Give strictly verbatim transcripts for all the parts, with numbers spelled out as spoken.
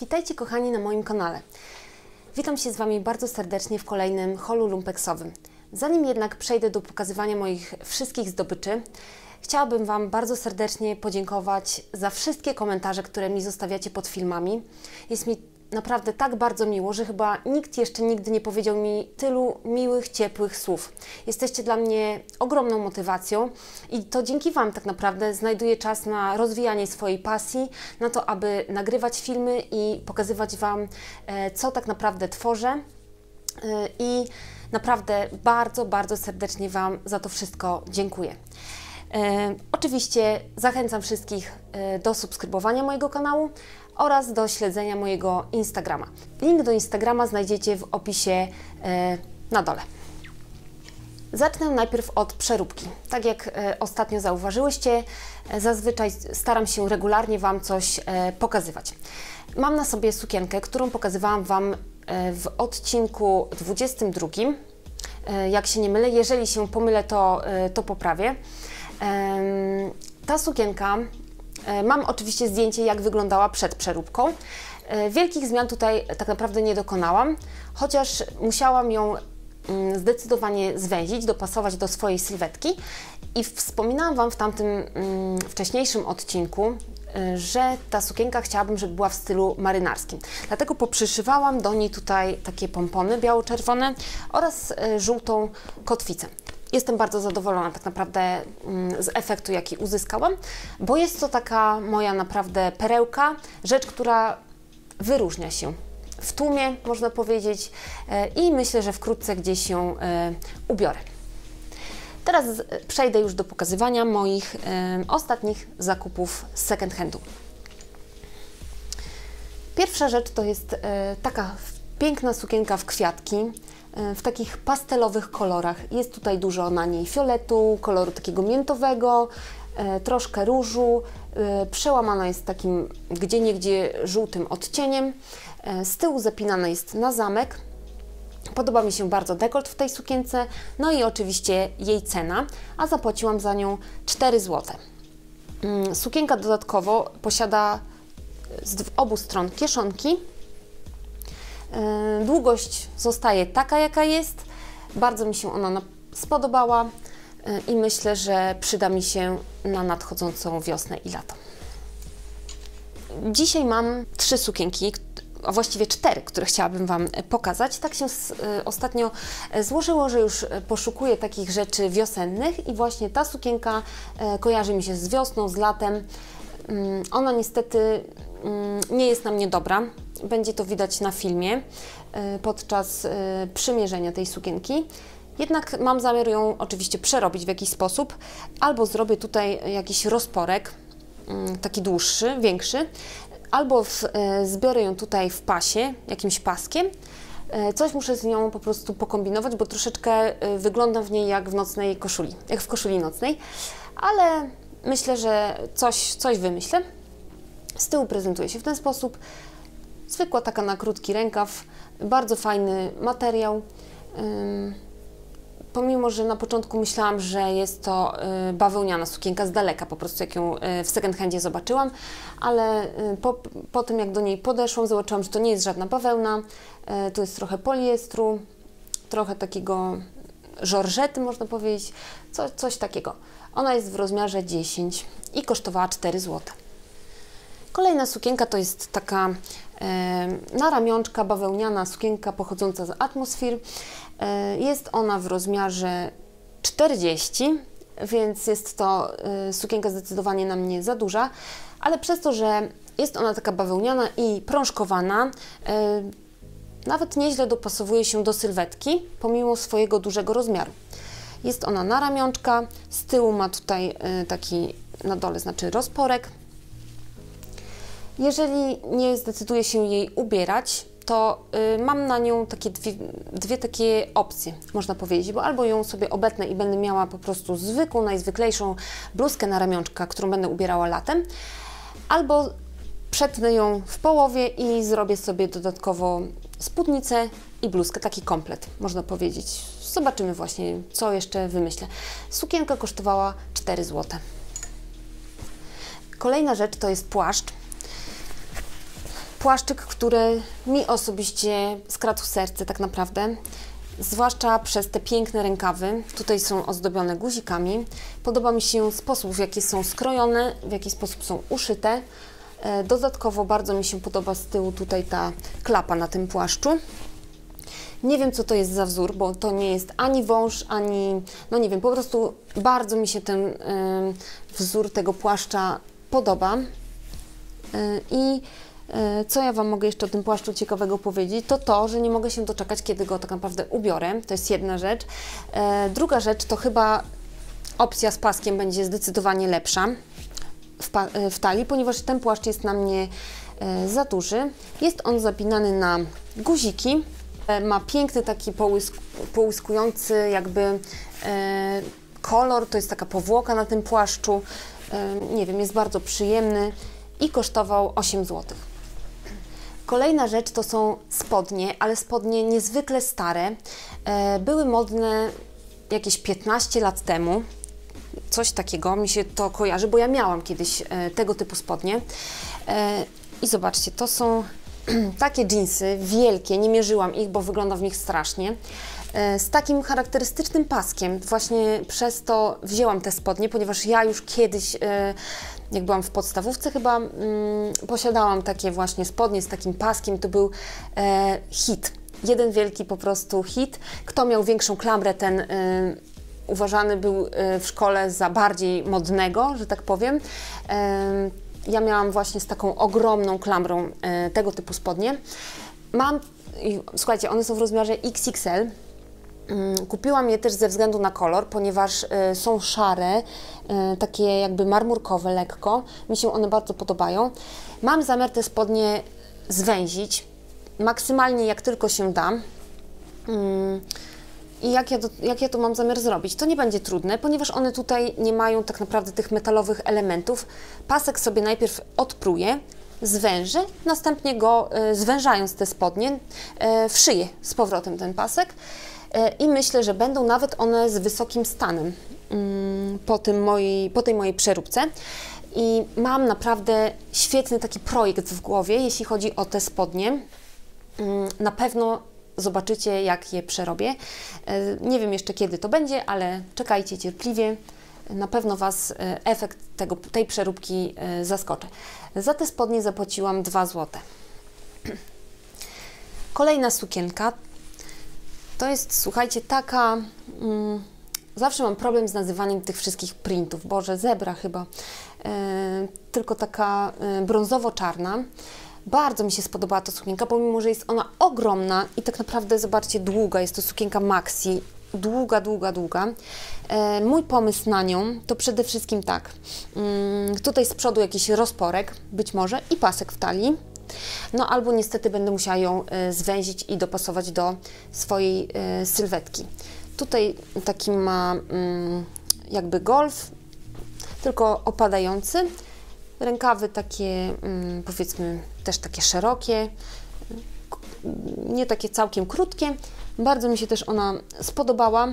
Witajcie kochani na moim kanale. Witam się z Wami bardzo serdecznie w kolejnym holu lumpeksowym. Zanim jednak przejdę do pokazywania moich wszystkich zdobyczy, chciałabym Wam bardzo serdecznie podziękować za wszystkie komentarze, które mi zostawiacie pod filmami. Jest mi naprawdę tak bardzo miło, że chyba nikt jeszcze nigdy nie powiedział mi tylu miłych, ciepłych słów. Jesteście dla mnie ogromną motywacją i to dzięki Wam tak naprawdę znajduję czas na rozwijanie swojej pasji, na to, aby nagrywać filmy i pokazywać Wam, co tak naprawdę tworzę. I naprawdę bardzo, bardzo serdecznie Wam za to wszystko dziękuję. E, oczywiście zachęcam wszystkich e, do subskrybowania mojego kanału oraz do śledzenia mojego Instagrama. Link do Instagrama znajdziecie w opisie e, na dole. Zacznę najpierw od przeróbki. Tak jak e, ostatnio zauważyłyście, e, zazwyczaj staram się regularnie Wam coś e, pokazywać. Mam na sobie sukienkę, którą pokazywałam Wam e, w odcinku dwudziestym drugim. E, jak się nie mylę, jeżeli się pomylę, to, e, to poprawię. Ta sukienka, mam oczywiście zdjęcie, jak wyglądała przed przeróbką. Wielkich zmian tutaj tak naprawdę nie dokonałam, chociaż musiałam ją zdecydowanie zwęzić, dopasować do swojej sylwetki. I wspominałam Wam w tamtym wcześniejszym odcinku, że ta sukienka chciałabym, żeby była w stylu marynarskim. Dlatego poprzyszywałam do niej tutaj takie pompony biało-czerwone oraz żółtą kotwicę. Jestem bardzo zadowolona tak naprawdę z efektu, jaki uzyskałam, bo jest to taka moja naprawdę perełka, rzecz, która wyróżnia się w tłumie, można powiedzieć, i myślę, że wkrótce gdzieś ją ubiorę. Teraz przejdę już do pokazywania moich ostatnich zakupów z second handu. Pierwsza rzecz to jest taka piękna sukienka w kwiatki, w takich pastelowych kolorach. Jest tutaj dużo na niej fioletu, koloru takiego miętowego, troszkę różu. Przełamana jest takim gdzieniegdzie żółtym odcieniem. Z tyłu zapinana jest na zamek. Podoba mi się bardzo dekolt w tej sukience, no i oczywiście jej cena, a zapłaciłam za nią cztery złote. Sukienka dodatkowo posiada z obu stron kieszonki. Długość zostaje taka, jaka jest. Bardzo mi się ona spodobała i myślę, że przyda mi się na nadchodzącą wiosnę i lato. Dzisiaj mam trzy sukienki, a właściwie cztery, które chciałabym Wam pokazać. Tak się ostatnio złożyło, że już poszukuję takich rzeczy wiosennych i właśnie ta sukienka kojarzy mi się z wiosną, z latem. Ona niestety nie jest na mnie dobra. Będzie to widać na filmie podczas przymierzenia tej sukienki. Jednak mam zamiar ją oczywiście przerobić w jakiś sposób. Albo zrobię tutaj jakiś rozporek, taki dłuższy, większy. Albo w, zbiorę ją tutaj w pasie, jakimś paskiem. Coś muszę z nią po prostu pokombinować, bo troszeczkę wygląda w niej jak w nocnej koszuli, jak w koszuli nocnej. Ale myślę, że coś, coś wymyślę. Z tyłu prezentuje się w ten sposób. Zwykła taka na krótki rękaw, bardzo fajny materiał. Pomimo, że na początku myślałam, że jest to bawełniana sukienka z daleka, po prostu jak ją w second handzie zobaczyłam, ale po, po tym jak do niej podeszłam, zobaczyłam, że to nie jest żadna bawełna, tu jest trochę poliestru, trochę takiego żorżety, można powiedzieć, Co, coś takiego. Ona jest w rozmiarze dziesięć i kosztowała cztery złote. Kolejna sukienka to jest taka e, na ramionczka bawełniana sukienka pochodząca z Atmosphere. E, jest ona w rozmiarze czterdzieści, więc jest to e, sukienka zdecydowanie na mnie za duża, ale przez to, że jest ona taka bawełniana i prążkowana, e, nawet nieźle dopasowuje się do sylwetki, pomimo swojego dużego rozmiaru. Jest ona na ramionczka, z tyłu ma tutaj e, taki na dole znaczy rozporek. Jeżeli nie zdecyduję się jej ubierać, to y, mam na nią takie dwie, dwie takie opcje, można powiedzieć, bo albo ją sobie obetnę i będę miała po prostu zwykłą, najzwyklejszą bluzkę na ramionczka, którą będę ubierała latem, albo przetnę ją w połowie i zrobię sobie dodatkowo spódnicę i bluzkę, taki komplet, można powiedzieć. Zobaczymy właśnie, co jeszcze wymyślę. Sukienka kosztowała cztery złote. Kolejna rzecz to jest płaszcz. płaszczyk, który mi osobiście skradł serce tak naprawdę, zwłaszcza przez te piękne rękawy. Tutaj są ozdobione guzikami. Podoba mi się sposób, w jaki są skrojone, w jaki sposób są uszyte. Dodatkowo bardzo mi się podoba z tyłu tutaj ta klapa na tym płaszczu. Nie wiem, co to jest za wzór, bo to nie jest ani wąż, ani... No nie wiem, po prostu bardzo mi się ten y, wzór tego płaszcza podoba. I y, y, co ja Wam mogę jeszcze o tym płaszczu ciekawego powiedzieć, to to, że nie mogę się doczekać, kiedy go tak naprawdę ubiorę. To jest jedna rzecz. Y, druga rzecz to chyba opcja z paskiem będzie zdecydowanie lepsza w, w talii, ponieważ ten płaszcz jest na mnie y, za duży. Jest on zapinany na guziki. Ma piękny taki połysku, połyskujący jakby e, kolor, to jest taka powłoka na tym płaszczu, e, nie wiem, jest bardzo przyjemny i kosztował osiem złotych. Kolejna rzecz to są spodnie, ale spodnie niezwykle stare, e, były modne jakieś piętnaście lat temu, coś takiego, mi się to kojarzy, bo ja miałam kiedyś e, tego typu spodnie e, i zobaczcie, to są takie dżinsy wielkie, nie mierzyłam ich, bo wygląda w nich strasznie, z takim charakterystycznym paskiem. Właśnie przez to wzięłam te spodnie, ponieważ ja już kiedyś, jak byłam w podstawówce chyba, posiadałam takie właśnie spodnie z takim paskiem. To był hit, jeden wielki po prostu hit. Kto miał większą klamrę, ten uważany był w szkole za bardziej modnego, że tak powiem. Ja miałam właśnie z taką ogromną klamrą e, tego typu spodnie. Mam, słuchajcie, one są w rozmiarze iks iks el. Kupiłam je też ze względu na kolor, ponieważ e, są szare, e, takie jakby marmurkowe lekko. Mi się one bardzo podobają. Mam zamiar te spodnie zwęzić maksymalnie, jak tylko się da. Mm. I jak ja, do, jak ja to mam zamiar zrobić? To nie będzie trudne, ponieważ one tutaj nie mają tak naprawdę tych metalowych elementów. Pasek sobie najpierw odpruję, zwężę, następnie go, e, zwężając te spodnie, e, wszyję z powrotem ten pasek e, i myślę, że będą nawet one z wysokim stanem mm, po, tym mojej, po tej mojej przeróbce. I mam naprawdę świetny taki projekt w głowie, jeśli chodzi o te spodnie. Mm, na pewno zobaczycie, jak je przerobię. Nie wiem jeszcze, kiedy to będzie, ale czekajcie cierpliwie. Na pewno Was efekt tego, tej przeróbki zaskoczę. Za te spodnie zapłaciłam dwa złote. Kolejna sukienka. To jest, słuchajcie, taka... Mm, zawsze mam problem z nazywaniem tych wszystkich printów. Boże, zebra chyba. Yy, tylko taka yy, brązowo-czarna. Bardzo mi się spodobała ta sukienka, pomimo że jest ona ogromna i tak naprawdę, zobaczcie, długa. Jest to sukienka maxi, długa, długa, długa. E, mój pomysł na nią to przede wszystkim tak. Mm, tutaj z przodu jakiś rozporek, być może, i pasek w talii. No albo niestety będę musiała ją e, zwęzić i dopasować do swojej e, sylwetki. Tutaj taki ma mm, jakby golf, tylko opadający. Rękawy takie, powiedzmy, też takie szerokie, nie takie całkiem krótkie. Bardzo mi się też ona spodobała.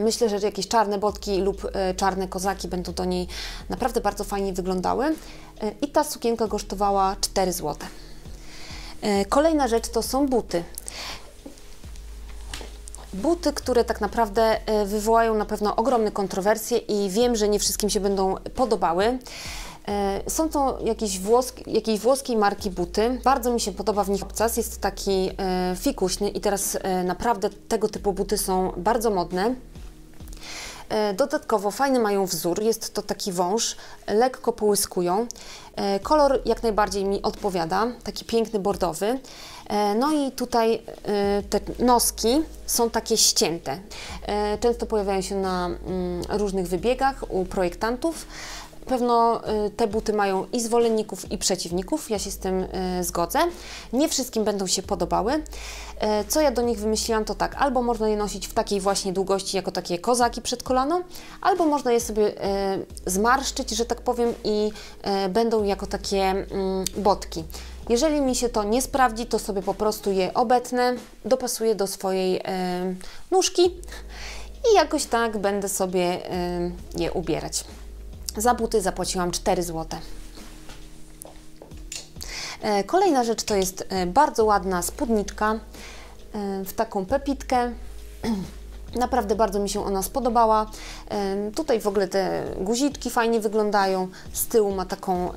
Myślę, że jakieś czarne botki lub czarne kozaki będą do niej naprawdę bardzo fajnie wyglądały. I ta sukienka kosztowała cztery złote. Kolejna rzecz to są buty. Buty, które tak naprawdę wywołają na pewno ogromne kontrowersje i wiem, że nie wszystkim się będą podobały. Są to jakieś włoski, jakiejś włoskiej marki buty. Bardzo mi się podoba w nich obcas, jest taki fikuśny i teraz naprawdę tego typu buty są bardzo modne. Dodatkowo fajny mają wzór, jest to taki wąż, lekko połyskują. Kolor jak najbardziej mi odpowiada, taki piękny bordowy. No i tutaj te noski są takie ścięte. Często pojawiają się na różnych wybiegach u projektantów. Pewno te buty mają i zwolenników, i przeciwników, ja się z tym zgodzę. Nie wszystkim będą się podobały. Co ja do nich wymyśliłam, to tak, albo można je nosić w takiej właśnie długości, jako takie kozaki przed kolano, albo można je sobie zmarszczyć, że tak powiem, i będą jako takie botki. Jeżeli mi się to nie sprawdzi, to sobie po prostu je obetnę, dopasuję do swojej nóżki i jakoś tak będę sobie je ubierać. Za buty zapłaciłam cztery złote. Kolejna rzecz to jest bardzo ładna spódniczka w taką pepitkę. Naprawdę bardzo mi się ona spodobała. Tutaj w ogóle te guziczki fajnie wyglądają. Z tyłu ma taką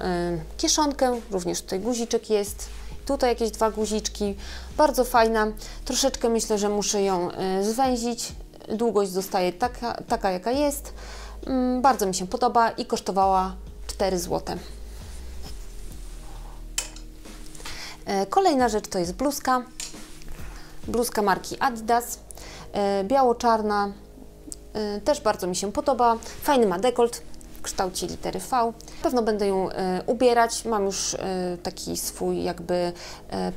kieszonkę, również tutaj guziczek jest. Tutaj jakieś dwa guziczki. Bardzo fajna. Troszeczkę myślę, że muszę ją zwęzić. Długość zostaje taka, taka jaka jest. Bardzo mi się podoba i kosztowała cztery złote. Kolejna rzecz to jest bluzka. Bluzka marki Adidas. Biało-czarna. Też bardzo mi się podoba. Fajny ma dekolt w kształcie litery V. Na pewno będę ją ubierać. Mam już taki swój jakby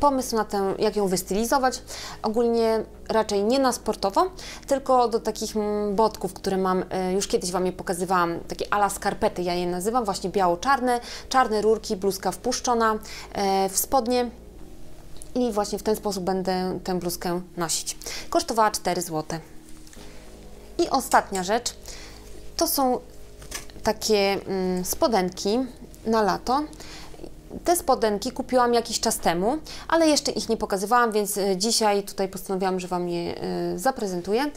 pomysł na tę, jak ją wystylizować. Ogólnie raczej nie na sportowo, tylko do takich bodków, które mam, już kiedyś Wam je pokazywałam, takie ala skarpety, ja je nazywam, właśnie biało-czarne, czarne rurki, bluzka wpuszczona w spodnie. I właśnie w ten sposób będę tę bluzkę nosić. Kosztowała cztery złote. I ostatnia rzecz to są takie spodenki na lato. Te spodenki kupiłam jakiś czas temu, ale jeszcze ich nie pokazywałam, więc dzisiaj tutaj postanowiłam, że Wam je zaprezentuję.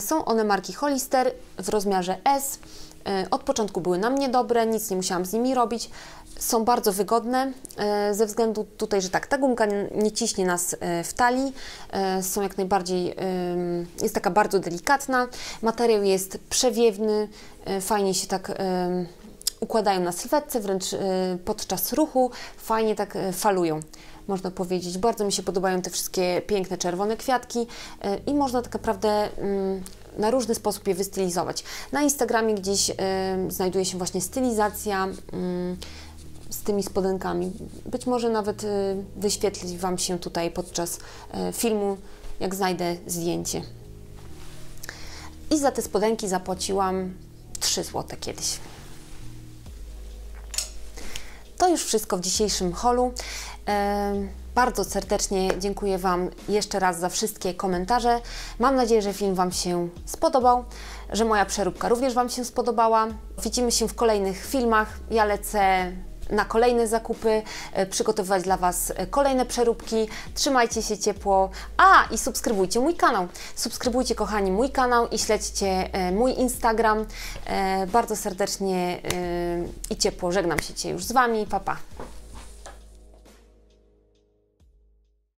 Są one marki Hollister w rozmiarze S. Od początku były na mnie dobre, nic nie musiałam z nimi robić. Są bardzo wygodne, ze względu tutaj, że tak, ta gumka nie ciśnie nas w talii, są jak najbardziej, jest taka bardzo delikatna, materiał jest przewiewny, fajnie się tak układają na sylwetce, wręcz podczas ruchu, fajnie tak falują, można powiedzieć. Bardzo mi się podobają te wszystkie piękne czerwone kwiatki i można tak naprawdę na różny sposób je wystylizować. Na Instagramie gdzieś y, znajduje się właśnie stylizacja y, z tymi spodenkami. Być może nawet y, wyświetli Wam się tutaj podczas y, filmu, jak znajdę zdjęcie. I za te spodenki zapłaciłam trzy złote kiedyś. To już wszystko w dzisiejszym haulu. Y, Bardzo serdecznie dziękuję Wam jeszcze raz za wszystkie komentarze. Mam nadzieję, że film Wam się spodobał, że moja przeróbka również Wam się spodobała. Widzimy się w kolejnych filmach. Ja lecę na kolejne zakupy, przygotowywać dla Was kolejne przeróbki. Trzymajcie się ciepło. A, i subskrybujcie mój kanał. Subskrybujcie, kochani, mój kanał i śledźcie mój Instagram. Bardzo serdecznie i ciepło żegnam się dzisiaj już z Wami. Pa, pa.